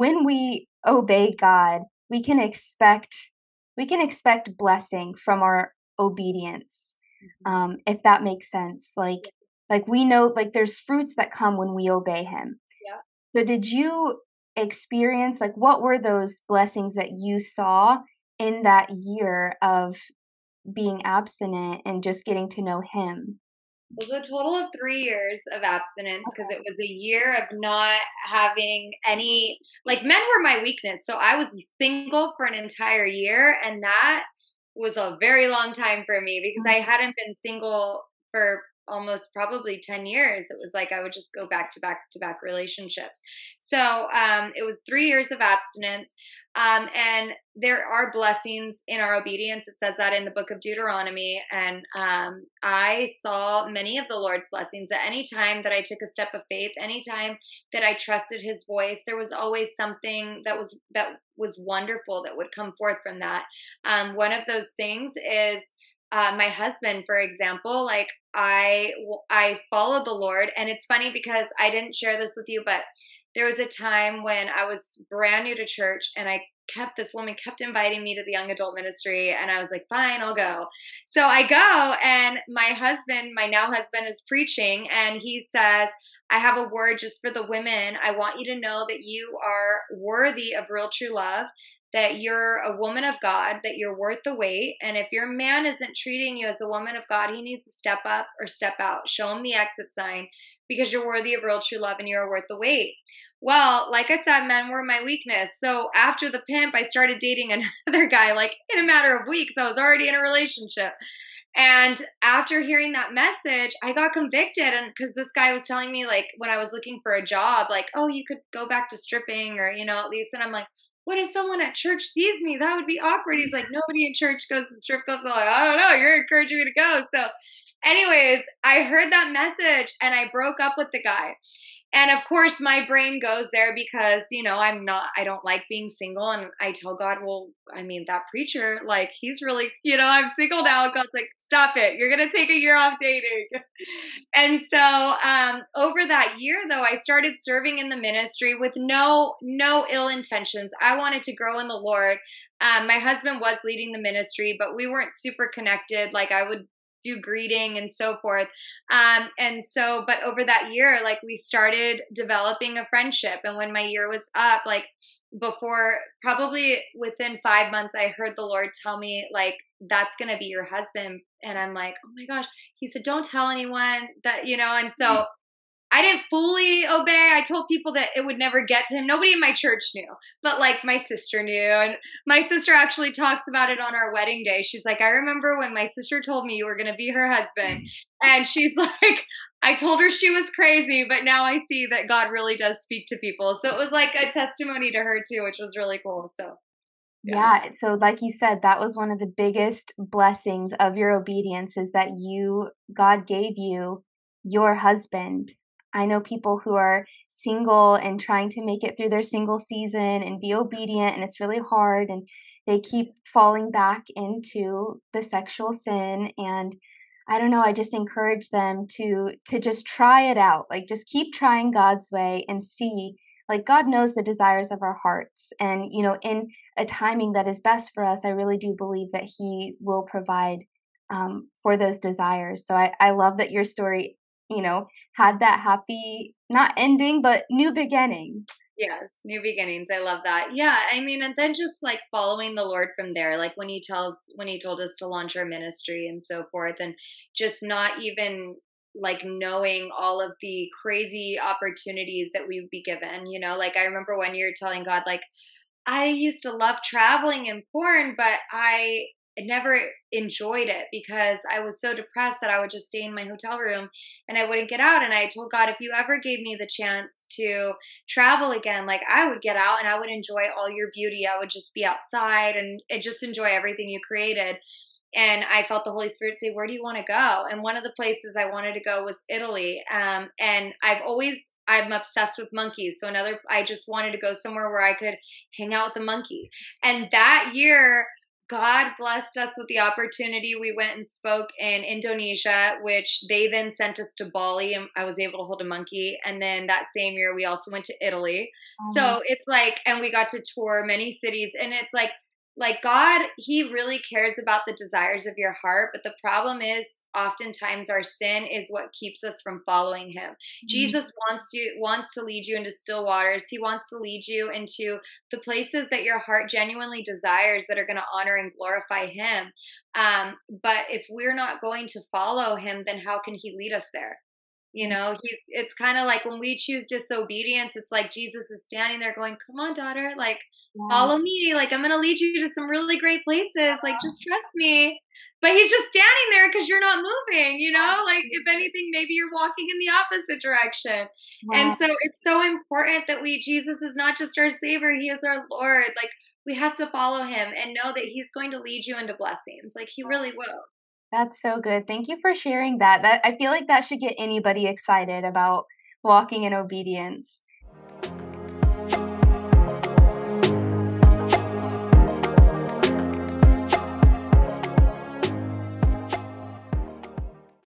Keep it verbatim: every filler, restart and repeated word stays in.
when we obey God, we can expect we can expect blessing from our obedience, um, if that makes sense. Like like we know like there's fruits that come when we obey Him. Yeah. So did you experience, like, what were those blessings that you saw in that year of being abstinent and just getting to know Him? It was a total of three years of abstinence, because okay. It was a year of not having any, like, men were my weakness. So I was single for an entire year, and that was a very long time for me, because mm-hmm. I hadn't been single for almost probably ten years. It was like I would just go back to back to back relationships. So um, it was three years of abstinence. Um, and there are blessings in our obedience. It says that in the book of Deuteronomy. And um, I saw many of the Lord's blessings. At any time that I took a step of faith, any time that I trusted His voice, there was always something that was that was wonderful that would come forth from that. Um, one of those things is Uh, my husband, for example. Like I, I followed the Lord, and it's funny because I didn't share this with you, but there was a time when I was brand new to church, and I kept, this woman kept inviting me to the young adult ministry, and I was like, fine, I'll go. So I go, and my husband, my now husband, is preaching, and he says, I have a word just for the women. I want you to know that you are worthy of real true love, that you're a woman of God, that you're worth the wait. And if your man isn't treating you as a woman of God, he needs to step up or step out, show him the exit sign, because you're worthy of real true love and you're worth the wait. Well, like I said, men were my weakness. So after the pimp, I started dating another guy, like in a matter of weeks. I was already in a relationship. And after hearing that message, I got convicted, and because this guy was telling me, like, when I was looking for a job, like, oh, you could go back to stripping, or, you know, at least. And I'm like, what if someone at church sees me? That would be awkward. He's like, nobody in church goes to strip clubs. I'm like, I don't know. You're encouraging me to go. So anyways, I heard that message, and I broke up with the guy. And of course my brain goes there because, you know, I'm not, I don't like being single. And I tell God, well, I mean, that preacher, like, he's really, you know, I'm single now. And God's like, stop it. You're going to take a year off dating. And so, um, over that year though, I started serving in the ministry with no, no ill intentions. I wanted to grow in the Lord. Um, my husband was leading the ministry, but we weren't super connected. Like, I would do greeting and so forth. Um, and so, but over that year, like, we started developing a friendship. And when my year was up, like, before, probably within five months, I heard the Lord tell me, like, that's going to be your husband. And I'm like, oh my gosh. He said, don't tell anyone that, you know, and so mm-hmm. I didn't fully obey. I told people that it would never get to him. Nobody in my church knew, but, like, my sister knew. And my sister actually talks about it on our wedding day. She's like, I remember when my sister told me you were going to be her husband. And she's like, I told her she was crazy, but now I see that God really does speak to people. So it was like a testimony to her too, which was really cool. So yeah. yeah. So like you said, that was one of the biggest blessings of your obedience, is that you, God gave you your husband. I know people who are single and trying to make it through their single season and be obedient, and it's really hard, and they keep falling back into the sexual sin. And I don't know, I just encourage them to to just try it out. Like, just keep trying God's way and see, like, God knows the desires of our hearts. And, you know, in a timing that is best for us, I really do believe that He will provide um, for those desires. So I, I love that your story, you know, had that happy, not ending, but new beginning. Yes, new beginnings. I love that. Yeah, I mean, and then just like following the Lord from there, like when he tells, when he told us to launch our ministry and so forth, and just not even like knowing all of the crazy opportunities that we would be given, you know, like I remember one year telling God, like, I used to love traveling and porn, but I I never enjoyed it because I was so depressed that I would just stay in my hotel room and I wouldn't get out. And I told God, if you ever gave me the chance to travel again, like I would get out and I would enjoy all your beauty. I would just be outside and just enjoy everything you created. And I felt the Holy Spirit say, where do you want to go? And one of the places I wanted to go was Italy. Um, and I've always, I'm obsessed with monkeys. So another, I just wanted to go somewhere where I could hang out with a monkey. And that year, God blessed us with the opportunity. We went and spoke in Indonesia, which they then sent us to Bali, and I was able to hold a monkey. And then that same year, we also went to Italy. Oh. So it's like, and we got to tour many cities, and it's like, like God, he really cares about the desires of your heart. But the problem is oftentimes our sin is what keeps us from following him. Mm-hmm. Jesus wants to, wants to lead you into still waters. He wants to lead you into the places that your heart genuinely desires that are going to honor and glorify him. Um, but if we're not going to follow him, then how can he lead us there? You know, he's, it's kind of like when we choose disobedience, it's like Jesus is standing there going, come on, daughter, like, yeah. follow me. Like, I'm going to lead you to some really great places. Yeah. Like, just trust me. But he's just standing there because you're not moving, you know, like if anything, maybe you're walking in the opposite direction. Yeah. And so it's so important that we, Jesus is not just our savior. He is our Lord. Like, we have to follow him and know that he's going to lead you into blessings. Like, he really will. That's so good. Thank you for sharing that. That I feel like that should get anybody excited about walking in obedience.